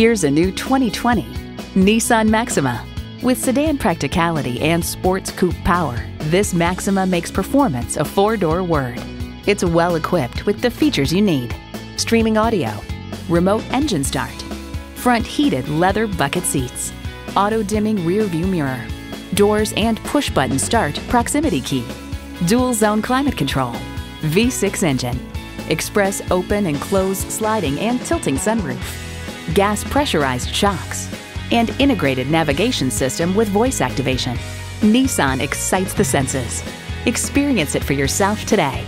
Here's a new 2020 Nissan Maxima. With sedan practicality and sports coupe power, this Maxima makes performance a four-door word. It's well equipped with the features you need: streaming audio, remote engine start, front heated leather bucket seats, auto-dimming rear view mirror, doors and push-button start proximity key, dual zone climate control, V6 engine, express open and close sliding and tilting sunroof, gas pressurized shocks, and integrated navigation system with voice activation. Nissan excites the senses. Experience it for yourself today.